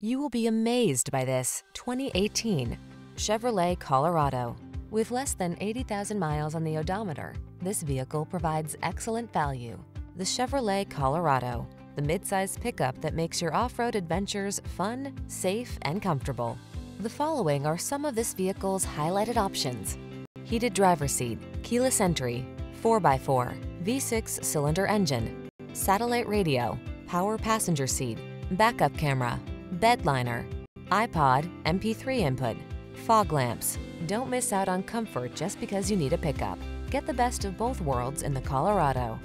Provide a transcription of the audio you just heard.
You will be amazed by this 2018 Chevrolet Colorado. With less than 80,000 miles on the odometer, this vehicle provides excellent value. The Chevrolet Colorado, the midsize pickup that makes your off-road adventures fun, safe, and comfortable. The following are some of this vehicle's highlighted options: heated driver's seat, keyless entry, 4x4, V6 cylinder engine, satellite radio, power passenger seat, backup camera, bed liner, iPod, MP3 input, fog lamps. Don't miss out on comfort just because you need a pickup. Get the best of both worlds in the Colorado.